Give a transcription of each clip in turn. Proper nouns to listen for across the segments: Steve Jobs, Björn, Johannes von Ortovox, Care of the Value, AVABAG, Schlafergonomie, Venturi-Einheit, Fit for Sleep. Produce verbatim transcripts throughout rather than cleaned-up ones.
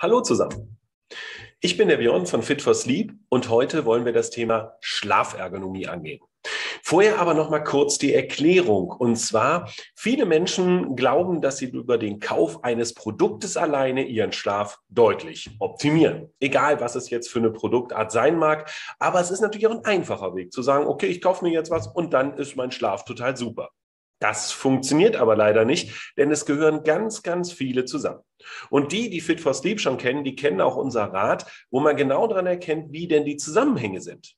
Hallo zusammen, ich bin der Björn von Fit for Sleep und heute wollen wir das Thema Schlafergonomie angehen. Vorher aber noch mal kurz die Erklärung, und zwar, viele Menschen glauben, dass sie über den Kauf eines Produktes alleine ihren Schlaf deutlich optimieren. Egal, was es jetzt für eine Produktart sein mag, aber es ist natürlich auch ein einfacher Weg zu sagen, okay, ich kaufe mir jetzt was und dann ist mein Schlaf total super. Das funktioniert aber leider nicht, denn es gehören ganz, ganz viele zusammen. Und die, die Fit for Sleep schon kennen, die kennen auch unser Rat, wo man genau daran erkennt, wie denn die Zusammenhänge sind.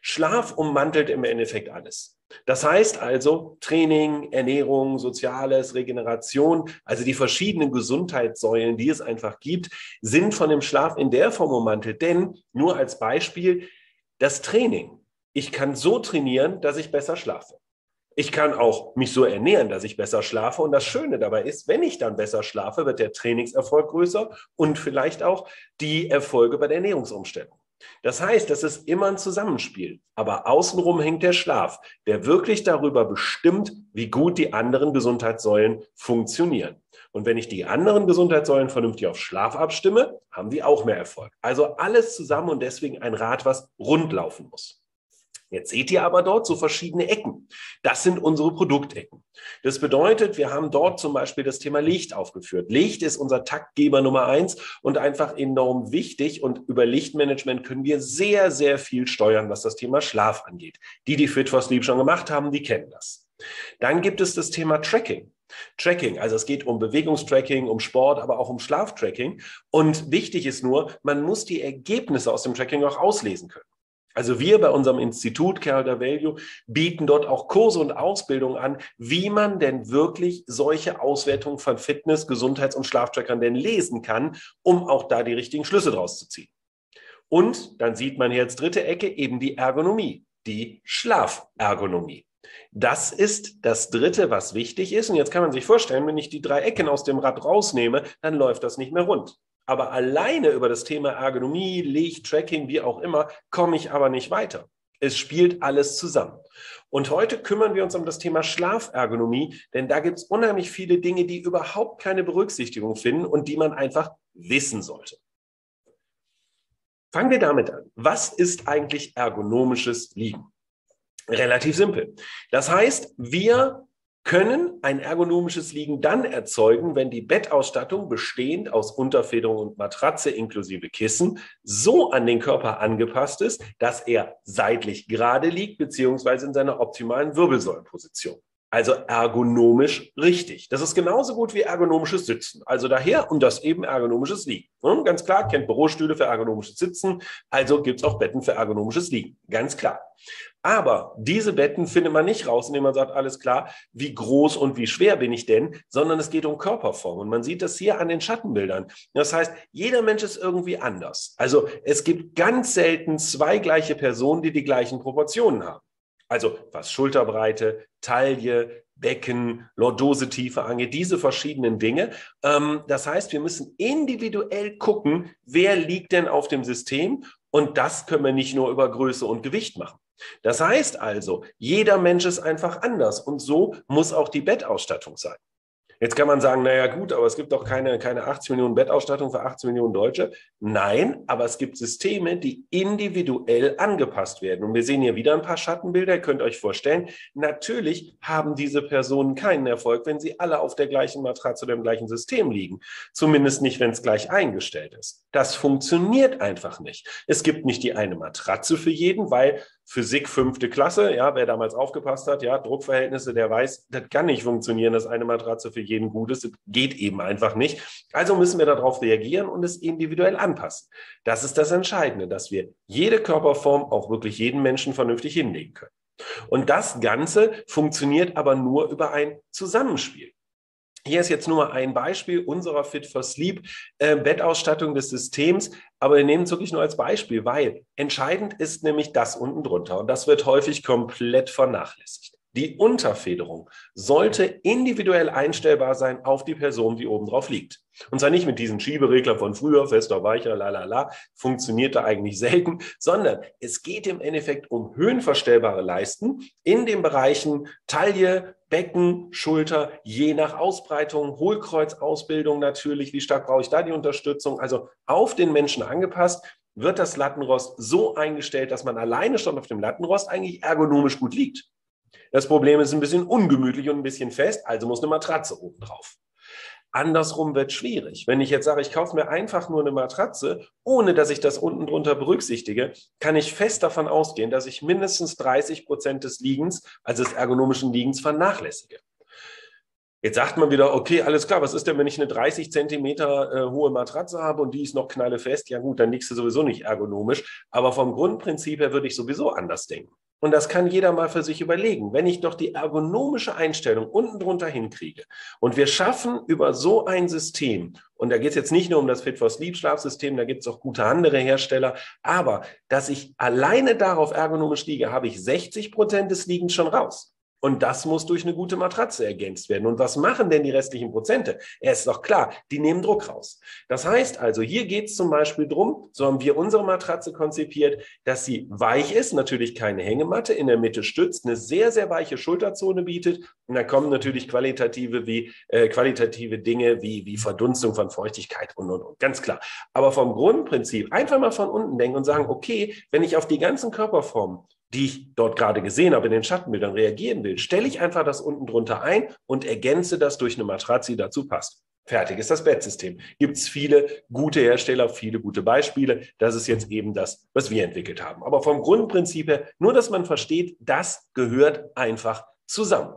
Schlaf ummantelt im Endeffekt alles. Das heißt also Training, Ernährung, Soziales, Regeneration, also die verschiedenen Gesundheitssäulen, die es einfach gibt, sind von dem Schlaf in der Form ummantelt. Denn, nur als Beispiel, das Training. Ich kann so trainieren, dass ich besser schlafe. Ich kann auch mich so ernähren, dass ich besser schlafe. Und das Schöne dabei ist, wenn ich dann besser schlafe, wird der Trainingserfolg größer und vielleicht auch die Erfolge bei der Ernährungsumstellung. Das heißt, das ist immer ein Zusammenspiel. Aber außenrum hängt der Schlaf, der wirklich darüber bestimmt, wie gut die anderen Gesundheitssäulen funktionieren. Und wenn ich die anderen Gesundheitssäulen vernünftig auf Schlaf abstimme, haben die auch mehr Erfolg. Also alles zusammen und deswegen ein Rad, was rund laufen muss. Jetzt seht ihr aber dort so verschiedene Ecken. Das sind unsere Produktecken. Das bedeutet, wir haben dort zum Beispiel das Thema Licht aufgeführt. Licht ist unser Taktgeber Nummer eins und einfach enorm wichtig. Und über Lichtmanagement können wir sehr, sehr viel steuern, was das Thema Schlaf angeht. Die, die Fit for Sleep schon gemacht haben, die kennen das. Dann gibt es das Thema Tracking. Tracking, also es geht um Bewegungstracking, um Sport, aber auch um Schlaftracking. Und wichtig ist nur, man muss die Ergebnisse aus dem Tracking auch auslesen können. Also wir bei unserem Institut Care of the Value bieten dort auch Kurse und Ausbildungen an, wie man denn wirklich solche Auswertungen von Fitness-, Gesundheits- und Schlaftrackern denn lesen kann, um auch da die richtigen Schlüsse draus zu ziehen. Und dann sieht man hier als dritte Ecke eben die Ergonomie, die Schlafergonomie. Das ist das Dritte, was wichtig ist. Und jetzt kann man sich vorstellen, wenn ich die drei Ecken aus dem Rad rausnehme, dann läuft das nicht mehr rund. Aber alleine über das Thema Ergonomie, Licht, Tracking, wie auch immer, komme ich aber nicht weiter. Es spielt alles zusammen. Und heute kümmern wir uns um das Thema Schlafergonomie, denn da gibt es unheimlich viele Dinge, die überhaupt keine Berücksichtigung finden und die man einfach wissen sollte. Fangen wir damit an. Was ist eigentlich ergonomisches Liegen? Relativ simpel. Das heißt, wir können ein ergonomisches Liegen dann erzeugen, wenn die Bettausstattung bestehend aus Unterfederung und Matratze inklusive Kissen so an den Körper angepasst ist, dass er seitlich gerade liegt beziehungsweise in seiner optimalen Wirbelsäulenposition. Also ergonomisch richtig. Das ist genauso gut wie ergonomisches Sitzen. Also daher und das eben ergonomisches Liegen. Und ganz klar, kennt Bürostühle für ergonomisches Sitzen, also gibt es auch Betten für ergonomisches Liegen. Ganz klar. Aber diese Betten findet man nicht raus, indem man sagt, alles klar, wie groß und wie schwer bin ich denn, sondern es geht um Körperform. Und man sieht das hier an den Schattenbildern. Das heißt, jeder Mensch ist irgendwie anders. Also es gibt ganz selten zwei gleiche Personen, die die gleichen Proportionen haben. Also was Schulterbreite, Taille, Becken, Lordosetiefe angeht, diese verschiedenen Dinge. Das heißt, wir müssen individuell gucken, wer liegt denn auf dem System. Und das können wir nicht nur über Größe und Gewicht machen. Das heißt also, jeder Mensch ist einfach anders und so muss auch die Bettausstattung sein. Jetzt kann man sagen, naja gut, aber es gibt doch keine, keine achtzig Millionen Bettausstattung für achtzig Millionen Deutsche. Nein, aber es gibt Systeme, die individuell angepasst werden. Und wir sehen hier wieder ein paar Schattenbilder, ihr könnt euch vorstellen, natürlich haben diese Personen keinen Erfolg, wenn sie alle auf der gleichen Matratze oder im gleichen System liegen. Zumindest nicht, wenn es gleich eingestellt ist. Das funktioniert einfach nicht. Es gibt nicht die eine Matratze für jeden, weil Physik fünfte Klasse, ja, wer damals aufgepasst hat, ja, Druckverhältnisse, der weiß, das kann nicht funktionieren, dass eine Matratze für jeden gut ist, das geht eben einfach nicht. Also müssen wir darauf reagieren und es individuell anpassen. Das ist das Entscheidende, dass wir jede Körperform auch wirklich jeden Menschen vernünftig hinlegen können. Und das Ganze funktioniert aber nur über ein Zusammenspiel. Hier ist jetzt nur mal ein Beispiel unserer Fit for Sleep äh, Bettausstattung des Systems, aber wir nehmen es wirklich nur als Beispiel, weil entscheidend ist nämlich das unten drunter und das wird häufig komplett vernachlässigt. Die Unterfederung sollte individuell einstellbar sein auf die Person, die oben drauf liegt. Und zwar nicht mit diesen Schiebereglern von früher, fester, weicher, lalala, funktioniert da eigentlich selten, sondern es geht im Endeffekt um höhenverstellbare Leisten in den Bereichen Taille, Becken, Schulter, je nach Ausbreitung, Hohlkreuzausbildung natürlich, wie stark brauche ich da die Unterstützung, also auf den Menschen angepasst. Wird das Lattenrost so eingestellt, dass man alleine schon auf dem Lattenrost eigentlich ergonomisch gut liegt. Das Problem ist ein bisschen ungemütlich und ein bisschen fest, also muss eine Matratze oben drauf. Andersrum wird schwierig. Wenn ich jetzt sage, ich kaufe mir einfach nur eine Matratze, ohne dass ich das unten drunter berücksichtige, kann ich fest davon ausgehen, dass ich mindestens dreißig Prozent des Liegens, also des ergonomischen Liegens, vernachlässige. Jetzt sagt man wieder, okay, alles klar, was ist denn, wenn ich eine dreißig Zentimeter hohe Matratze habe und die ist noch knallefest? Ja gut, dann liegst du sowieso nicht ergonomisch. Aber vom Grundprinzip her würde ich sowieso anders denken. Und das kann jeder mal für sich überlegen. Wenn ich doch die ergonomische Einstellung unten drunter hinkriege und wir schaffen über so ein System, und da geht es jetzt nicht nur um das Fit for Sleep Schlafsystem, da gibt es auch gute andere Hersteller, aber dass ich alleine darauf ergonomisch liege, habe ich sechzig Prozent des Liegens schon raus. Und das muss durch eine gute Matratze ergänzt werden. Und was machen denn die restlichen Prozente? Ja, ist doch klar, die nehmen Druck raus. Das heißt also, hier geht es zum Beispiel drum, so haben wir unsere Matratze konzipiert, dass sie weich ist, natürlich keine Hängematte, in der Mitte stützt, eine sehr, sehr weiche Schulterzone bietet. Und da kommen natürlich qualitative, wie, äh, qualitative Dinge wie, wie Verdunstung von Feuchtigkeit und, und, und, ganz klar. Aber vom Grundprinzip einfach mal von unten denken und sagen, okay, wenn ich auf die ganzen Körperformen, die ich dort gerade gesehen habe, in den Schattenbildern reagieren will, stelle ich einfach das unten drunter ein und ergänze das durch eine Matratze, die dazu passt. Fertig ist das Bettsystem. Gibt es viele gute Hersteller, viele gute Beispiele. Das ist jetzt eben das, was wir entwickelt haben. Aber vom Grundprinzip her, nur dass man versteht, das gehört einfach zusammen.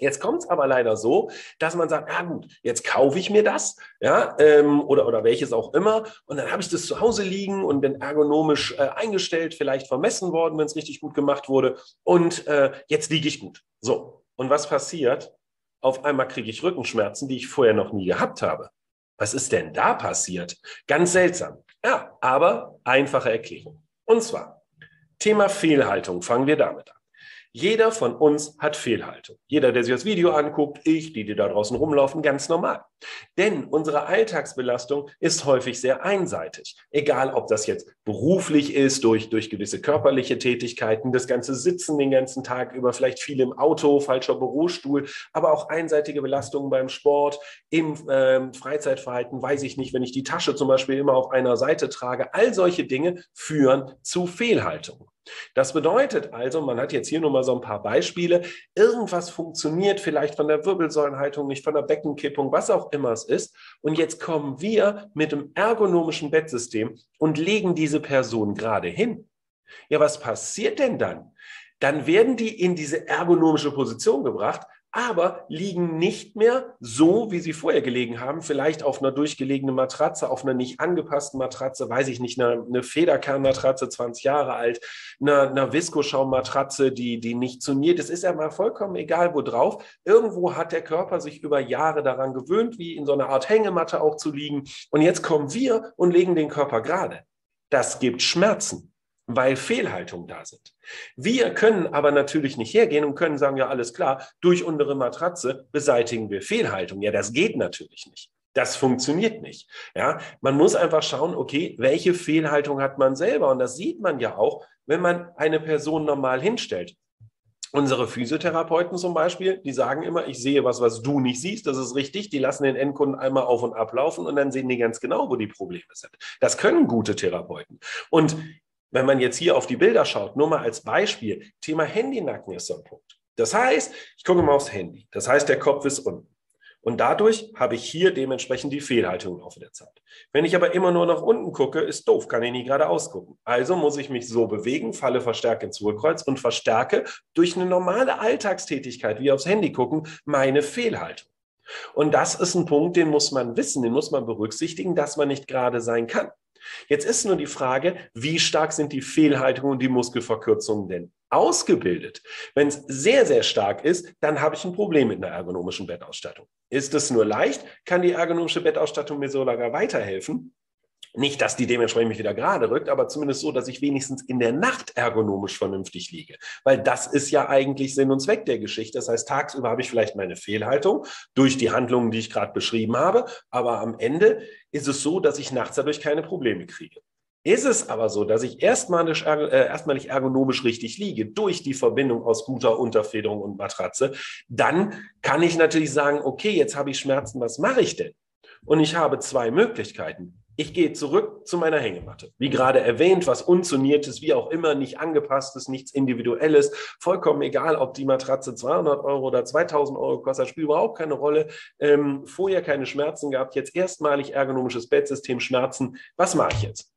Jetzt kommt es aber leider so, dass man sagt, ah gut, jetzt kaufe ich mir das, ja, ähm, oder, oder welches auch immer, und dann habe ich das zu Hause liegen und bin ergonomisch äh, eingestellt, vielleicht vermessen worden, wenn es richtig gut gemacht wurde, und äh, jetzt liege ich gut. So, und was passiert? Auf einmal kriege ich Rückenschmerzen, die ich vorher noch nie gehabt habe. Was ist denn da passiert? Ganz seltsam. Ja, aber einfache Erklärung. Und zwar, Thema Fehlhaltung, fangen wir damit an. Jeder von uns hat Fehlhaltung. Jeder, der sich das Video anguckt, ich, die, die da draußen rumlaufen, ganz normal. Denn unsere Alltagsbelastung ist häufig sehr einseitig. Egal, ob das jetzt beruflich ist, durch, durch gewisse körperliche Tätigkeiten, das ganze Sitzen den ganzen Tag über, vielleicht viel im Auto, falscher Bürostuhl, aber auch einseitige Belastungen beim Sport, im äh, Freizeitverhalten, weiß ich nicht, wenn ich die Tasche zum Beispiel immer auf einer Seite trage. All solche Dinge führen zu Fehlhaltungen. Das bedeutet also, man hat jetzt hier nur mal so ein paar Beispiele, irgendwas funktioniert vielleicht von der Wirbelsäulenhaltung nicht, von der Beckenkippung, was auch immer es ist. Und jetzt kommen wir mit dem ergonomischen Bettsystem und legen diese Person gerade hin. Ja, was passiert denn dann? Dann werden die in diese ergonomische Position gebracht, aber liegen nicht mehr so, wie sie vorher gelegen haben, vielleicht auf einer durchgelegenen Matratze, auf einer nicht angepassten Matratze, weiß ich nicht, eine, eine Federkernmatratze, zwanzig Jahre alt, eine, eine Viskoschaummatratze, die, die nicht suniert ist, ist ja mal vollkommen egal, wo drauf. Irgendwo hat der Körper sich über Jahre daran gewöhnt, wie in so einer Art Hängematte auch zu liegen. Und jetzt kommen wir und legen den Körper gerade. Das gibt Schmerzen, weil Fehlhaltungen da sind. Wir können aber natürlich nicht hergehen und können sagen, ja, alles klar, durch unsere Matratze beseitigen wir Fehlhaltungen. Ja, das geht natürlich nicht. Das funktioniert nicht. Ja, man muss einfach schauen, okay, welche Fehlhaltung hat man selber? Und das sieht man ja auch, wenn man eine Person normal hinstellt. Unsere Physiotherapeuten zum Beispiel, die sagen immer, ich sehe was, was du nicht siehst, das ist richtig, die lassen den Endkunden einmal auf und ablaufen und dann sehen die ganz genau, wo die Probleme sind. Das können gute Therapeuten. Und wenn man jetzt hier auf die Bilder schaut, nur mal als Beispiel, Thema Handynacken ist so ein Punkt. Das heißt, ich gucke mal aufs Handy. Das heißt, der Kopf ist unten. Und dadurch habe ich hier dementsprechend die Fehlhaltung im Laufe der Zeit. Wenn ich aber immer nur nach unten gucke, ist doof, kann ich nie geradeaus gucken. Also muss ich mich so bewegen, falle verstärke ins Hohlkreuz und verstärke durch eine normale Alltagstätigkeit, wie aufs Handy gucken, meine Fehlhaltung. Und das ist ein Punkt, den muss man wissen, den muss man berücksichtigen, dass man nicht gerade sein kann. Jetzt ist nur die Frage, wie stark sind die Fehlhaltungen und die Muskelverkürzungen denn ausgebildet? Wenn es sehr, sehr stark ist, dann habe ich ein Problem mit einer ergonomischen Bettausstattung. Ist es nur leicht? Kann die ergonomische Bettausstattung mir so lange weiterhelfen? Nicht, dass die dementsprechend mich wieder gerade rückt, aber zumindest so, dass ich wenigstens in der Nacht ergonomisch vernünftig liege. Weil das ist ja eigentlich Sinn und Zweck der Geschichte. Das heißt, tagsüber habe ich vielleicht meine Fehlhaltung durch die Handlungen, die ich gerade beschrieben habe. Aber am Ende ist es so, dass ich nachts dadurch keine Probleme kriege. Ist es aber so, dass ich erstmalig, äh, erstmalig ergonomisch richtig liege, durch die Verbindung aus guter Unterfederung und Matratze, dann kann ich natürlich sagen, okay, jetzt habe ich Schmerzen, was mache ich denn? Und ich habe zwei Möglichkeiten. Ich gehe zurück zu meiner Hängematte. Wie gerade erwähnt, was Unzoniertes, wie auch immer, nicht angepasstes, nichts Individuelles, vollkommen egal, ob die Matratze zweihundert Euro oder zweitausend Euro kostet, spielt überhaupt keine Rolle. Ähm, vorher keine Schmerzen gehabt, jetzt erstmalig ergonomisches Bettsystem, Schmerzen. Was mache ich jetzt?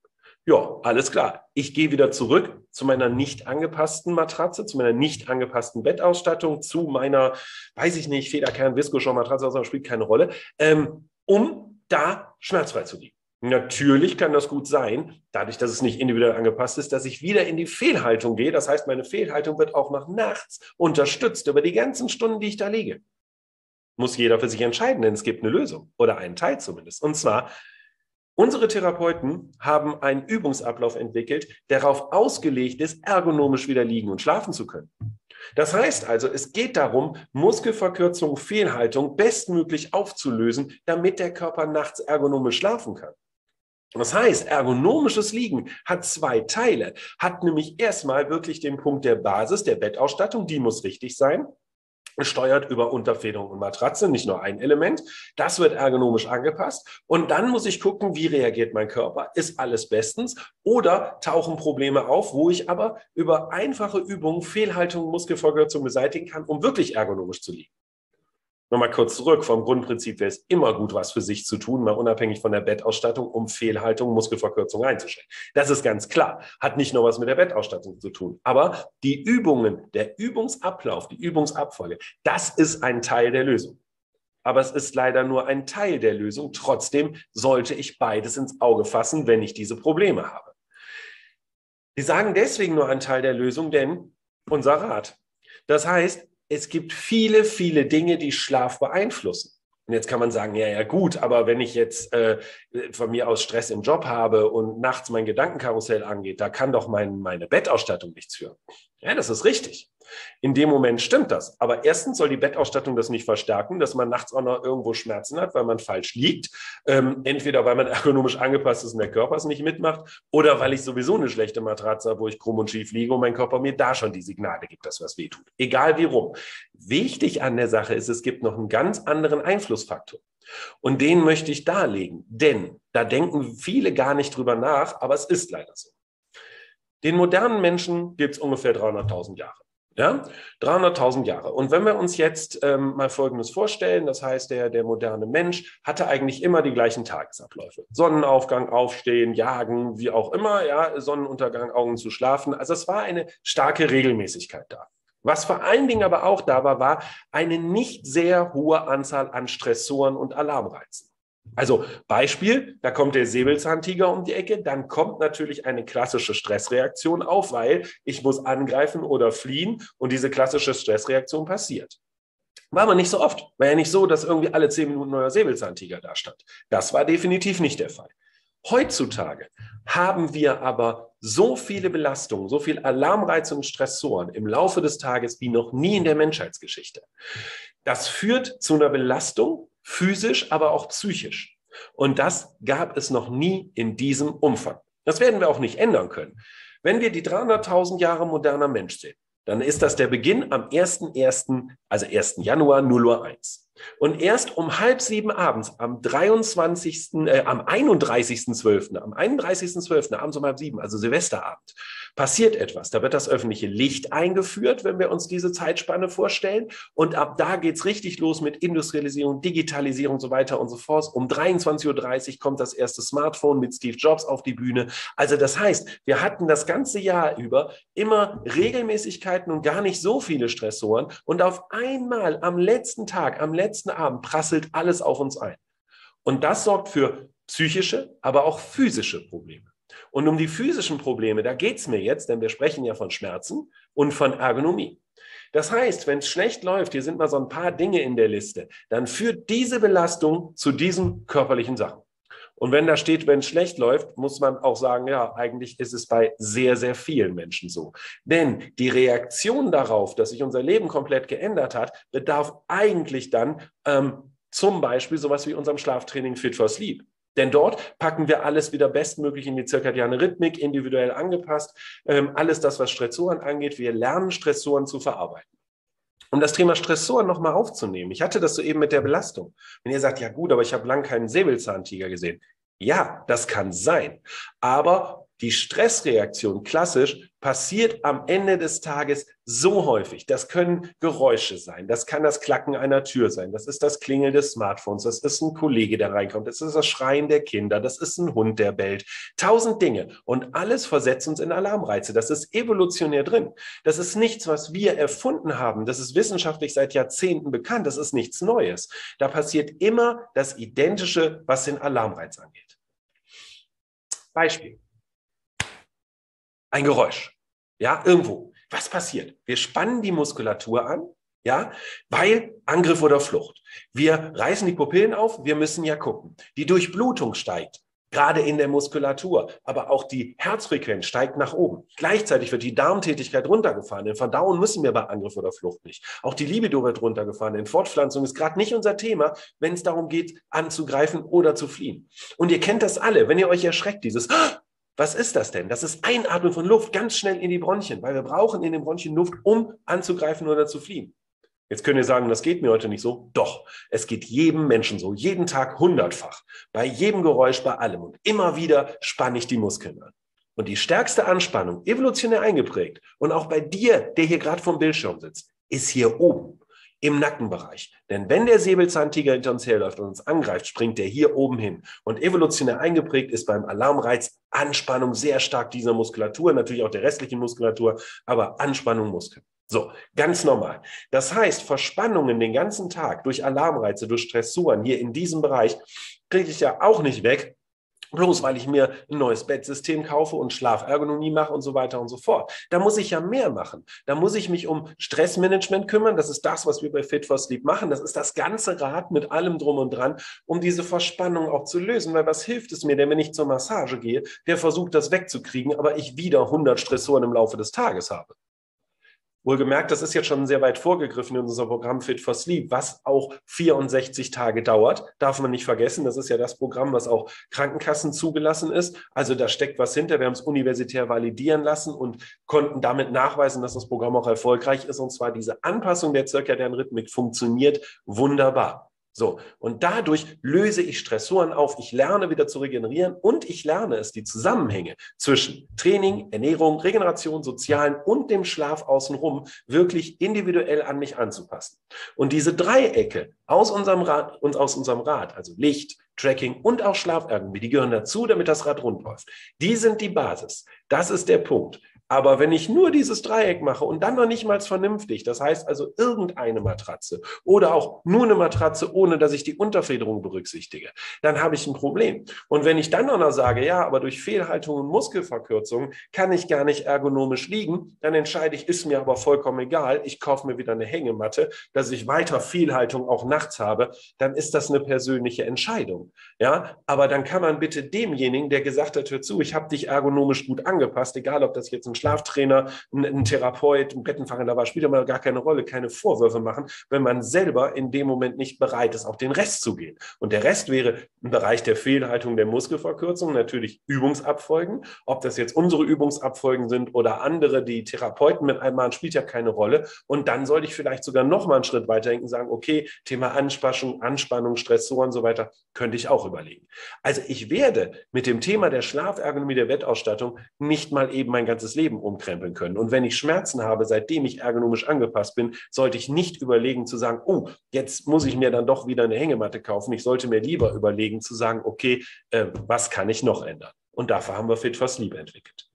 Ja, alles klar. Ich gehe wieder zurück zu meiner nicht angepassten Matratze, zu meiner nicht angepassten Bettausstattung, zu meiner, weiß ich nicht, Federkern, Visco-Matratze, also spielt keine Rolle, ähm, um da schmerzfrei zu liegen. Natürlich kann das gut sein, dadurch, dass es nicht individuell angepasst ist, dass ich wieder in die Fehlhaltung gehe. Das heißt, meine Fehlhaltung wird auch nach nachts unterstützt über die ganzen Stunden, die ich da liege. Muss jeder für sich entscheiden, denn es gibt eine Lösung oder einen Teil zumindest. Und zwar, unsere Therapeuten haben einen Übungsablauf entwickelt, der darauf ausgelegt ist, ergonomisch wieder liegen und schlafen zu können. Das heißt also, es geht darum, Muskelverkürzung, Fehlhaltung bestmöglich aufzulösen, damit der Körper nachts ergonomisch schlafen kann. Das heißt, ergonomisches Liegen hat zwei Teile, hat nämlich erstmal wirklich den Punkt der Basis, der Bettausstattung, die muss richtig sein, steuert über Unterfederung und Matratze, nicht nur ein Element, das wird ergonomisch angepasst und dann muss ich gucken, wie reagiert mein Körper, ist alles bestens oder tauchen Probleme auf, wo ich aber über einfache Übungen, Fehlhaltungen, Muskelverkürzung beseitigen kann, um wirklich ergonomisch zu liegen. Nochmal kurz zurück, vom Grundprinzip wäre es immer gut, was für sich zu tun, mal unabhängig von der Bettausstattung, um Fehlhaltung, Muskelverkürzung einzuschränken. Das ist ganz klar, hat nicht nur was mit der Bettausstattung zu tun, aber die Übungen, der Übungsablauf, die Übungsabfolge, das ist ein Teil der Lösung. Aber es ist leider nur ein Teil der Lösung, trotzdem sollte ich beides ins Auge fassen, wenn ich diese Probleme habe. Wir sagen deswegen nur ein Teil der Lösung, denn unser Rat, das heißt, es gibt viele, viele Dinge, die Schlaf beeinflussen. Und jetzt kann man sagen, ja, ja gut, aber wenn ich jetzt äh, von mir aus Stress im Job habe und nachts mein Gedankenkarussell angeht, da kann doch mein, meine Bettausstattung nichts für. Ja, das ist richtig. In dem Moment stimmt das. Aber erstens soll die Bettausstattung das nicht verstärken, dass man nachts auch noch irgendwo Schmerzen hat, weil man falsch liegt. Ähm, entweder weil man ergonomisch angepasst ist und der Körper es nicht mitmacht oder weil ich sowieso eine schlechte Matratze habe, wo ich krumm und schief liege und mein Körper mir da schon die Signale gibt, dass was weh tut. Egal wie rum. Wichtig an der Sache ist, es gibt noch einen ganz anderen Einflussfaktor. Und den möchte ich darlegen, denn da denken viele gar nicht drüber nach, aber es ist leider so. Den modernen Menschen gibt es ungefähr dreihunderttausend Jahre. Ja, dreihunderttausend Jahre. Und wenn wir uns jetzt ähm, mal Folgendes vorstellen, das heißt, der, der moderne Mensch hatte eigentlich immer die gleichen Tagesabläufe. Sonnenaufgang, Aufstehen, Jagen, wie auch immer, ja, Sonnenuntergang, Augen zu schlafen. Also es war eine starke Regelmäßigkeit da. Was vor allen Dingen aber auch da war, war eine nicht sehr hohe Anzahl an Stressoren und Alarmreizen. Also Beispiel, da kommt der Säbelzahntiger um die Ecke, dann kommt natürlich eine klassische Stressreaktion auf, weil ich muss angreifen oder fliehen und diese klassische Stressreaktion passiert. War aber nicht so oft, war ja nicht so, dass irgendwie alle zehn Minuten neuer Säbelzahntiger da stand. Das war definitiv nicht der Fall. Heutzutage haben wir aber so viele Belastungen, so viel Alarmreize und Stressoren im Laufe des Tages wie noch nie in der Menschheitsgeschichte. Das führt zu einer Belastung, physisch, aber auch psychisch. Und das gab es noch nie in diesem Umfang. Das werden wir auch nicht ändern können. Wenn wir die dreihunderttausend Jahre moderner Mensch sehen, dann ist das der Beginn am ersten Ersten, also ersten Januar null Uhr eins. Und erst um halb sieben abends am dreiundzwanzigsten, äh, am einunddreißigsten zwölften, am einunddreißigsten zwölften abends um halb sieben, also Silvesterabend, passiert etwas. Da wird das öffentliche Licht eingeführt, wenn wir uns diese Zeitspanne vorstellen. Und ab da geht's richtig los mit Industrialisierung, Digitalisierung und so weiter und so fort. Um dreiundzwanzig Uhr dreißig kommt das erste Smartphone mit Steve Jobs auf die Bühne. Also das heißt, wir hatten das ganze Jahr über immer Regelmäßigkeiten und gar nicht so viele Stressoren. Und auf einmal am letzten Tag, am letzten letzten Abend prasselt alles auf uns ein. Und das sorgt für psychische, aber auch physische Probleme. Und um die physischen Probleme, da geht es mir jetzt, denn wir sprechen ja von Schmerzen und von Ergonomie. Das heißt, wenn es schlecht läuft, hier sind mal so ein paar Dinge in der Liste, dann führt diese Belastung zu diesen körperlichen Sachen. Und wenn da steht, wenn es schlecht läuft, muss man auch sagen, ja, eigentlich ist es bei sehr, sehr vielen Menschen so. Denn die Reaktion darauf, dass sich unser Leben komplett geändert hat, bedarf eigentlich dann ähm, zum Beispiel sowas wie unserem Schlaftraining Fit for Sleep. Denn dort packen wir alles wieder bestmöglich in die zirkadiane Rhythmik, individuell angepasst, ähm, alles das, was Stressoren angeht. Wir lernen, Stressoren zu verarbeiten. Um das Thema Stressoren nochmal aufzunehmen. Ich hatte das soeben mit der Belastung. Wenn ihr sagt, ja gut, aber ich habe lange keinen Säbelzahntiger gesehen. Ja, das kann sein. Aber die Stressreaktion klassisch passiert am Ende des Tages so häufig. Das können Geräusche sein. Das kann das Klacken einer Tür sein. Das ist das Klingeln des Smartphones. Das ist ein Kollege, der reinkommt. Das ist das Schreien der Kinder. Das ist ein Hund, der bellt. Tausend Dinge. Und alles versetzt uns in Alarmreize. Das ist evolutionär drin. Das ist nichts, was wir erfunden haben. Das ist wissenschaftlich seit Jahrzehnten bekannt. Das ist nichts Neues. Da passiert immer das Identische, was den Alarmreiz angeht. Beispiel. Ein Geräusch, ja, irgendwo. Was passiert? Wir spannen die Muskulatur an, ja, weil Angriff oder Flucht. Wir reißen die Pupillen auf, wir müssen ja gucken. Die Durchblutung steigt, gerade in der Muskulatur, aber auch die Herzfrequenz steigt nach oben. Gleichzeitig wird die Darmtätigkeit runtergefahren, denn verdauen müssen wir bei Angriff oder Flucht nicht. Auch die Libido wird runtergefahren, denn Fortpflanzung ist gerade nicht unser Thema, wenn es darum geht, anzugreifen oder zu fliehen. Und ihr kennt das alle, wenn ihr euch erschreckt, dieses... Was ist das denn? Das ist Einatmen von Luft ganz schnell in die Bronchien, weil wir brauchen in den Bronchien Luft, um anzugreifen oder zu fliehen. Jetzt könnt ihr sagen, das geht mir heute nicht so. Doch, es geht jedem Menschen so, jeden Tag hundertfach, bei jedem Geräusch, bei allem. Und immer wieder spanne ich die Muskeln an. Und die stärkste Anspannung, evolutionär eingeprägt, und auch bei dir, der hier gerade vom Bildschirm sitzt, ist hier oben im Nackenbereich. Denn wenn der Säbelzahntiger hinter uns herläuft und uns angreift, springt der hier oben hin. Und evolutionär eingeprägt ist beim Alarmreiz Anspannung sehr stark dieser Muskulatur, natürlich auch der restlichen Muskulatur, aber Anspannung Muskeln. So, ganz normal. Das heißt, Verspannungen den ganzen Tag durch Alarmreize, durch Stressoren hier in diesem Bereich, kriege ich ja auch nicht weg, bloß weil ich mir ein neues Bettsystem kaufe und Schlafergonomie mache und so weiter und so fort. Da muss ich ja mehr machen. Da muss ich mich um Stressmanagement kümmern. Das ist das, was wir bei Fit for Sleep machen. Das ist das ganze Rad mit allem drum und dran, um diese Verspannung auch zu lösen. Weil was hilft es mir denn, wenn ich zur Massage gehe, der versucht, das wegzukriegen, aber ich wieder hundert Stressoren im Laufe des Tages habe? Wohlgemerkt, das ist jetzt schon sehr weit vorgegriffen in unserem Programm Fit for Sleep, was auch vierundsechzig Tage dauert. Darf man nicht vergessen, das ist ja das Programm, was auch Krankenkassen zugelassen ist. Also da steckt was hinter. Wir haben es universitär validieren lassen und konnten damit nachweisen, dass das Programm auch erfolgreich ist. Und zwar diese Anpassung der zirkadianen Rhythmik funktioniert wunderbar. So, und dadurch löse ich Stressoren auf, ich lerne wieder zu regenerieren und ich lerne es, die Zusammenhänge zwischen Training, Ernährung, Regeneration, Sozialen und dem Schlaf außenrum wirklich individuell an mich anzupassen. Und diese Dreiecke aus unserem Rad, und aus unserem Rad, also Licht, Tracking und auch Schlafergonomie, die gehören dazu, damit das Rad rund läuft. Die sind die Basis, das ist der Punkt. Aber wenn ich nur dieses Dreieck mache und dann noch nicht mal vernünftig, das heißt also irgendeine Matratze oder auch nur eine Matratze, ohne dass ich die Unterfederung berücksichtige, dann habe ich ein Problem. Und wenn ich dann noch sage, ja, aber durch Fehlhaltung und Muskelverkürzung kann ich gar nicht ergonomisch liegen, dann entscheide ich, ist mir aber vollkommen egal, ich kaufe mir wieder eine Hängematte, dass ich weiter Fehlhaltung auch nachts habe, dann ist das eine persönliche Entscheidung. Ja, aber dann kann man bitte demjenigen, der gesagt hat, hör zu, ich habe dich ergonomisch gut angepasst, egal ob das jetzt ein Schlaftrainer, ein Therapeut, ein Bettenfahrer, da war, spielt aber gar keine Rolle, keine Vorwürfe machen, wenn man selber in dem Moment nicht bereit ist, auf den Rest zu gehen. Und der Rest wäre im Bereich der Fehlhaltung, der Muskelverkürzung, natürlich Übungsabfolgen. Ob das jetzt unsere Übungsabfolgen sind oder andere, die Therapeuten mit einem machen, spielt ja keine Rolle. Und dann sollte ich vielleicht sogar nochmal einen Schritt weiterdenken, sagen, okay, Thema Anspannung, Anspannung, Stressoren und so weiter, könnte ich auch überlegen. Also ich werde mit dem Thema der Schlafergonomie, der Bettausstattung nicht mal eben mein ganzes Leben umkrempeln können. Und wenn ich Schmerzen habe, seitdem ich ergonomisch angepasst bin, sollte ich nicht überlegen zu sagen, oh, jetzt muss ich mir dann doch wieder eine Hängematte kaufen. Ich sollte mir lieber überlegen zu sagen, okay, äh, was kann ich noch ändern? Und dafür haben wir Fit for Sleep entwickelt.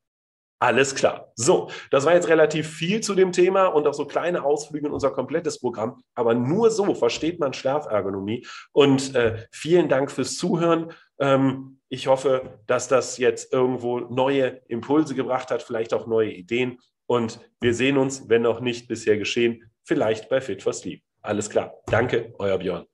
Alles klar. So, das war jetzt relativ viel zu dem Thema und auch so kleine Ausflüge in unser komplettes Programm. Aber nur so versteht man Schlafergonomie. Und äh, vielen Dank fürs Zuhören. Ähm, ich hoffe, dass das jetzt irgendwo neue Impulse gebracht hat, vielleicht auch neue Ideen. Und wir sehen uns, wenn noch nicht bisher geschehen, vielleicht bei Fit for Sleep. Alles klar. Danke, euer Björn.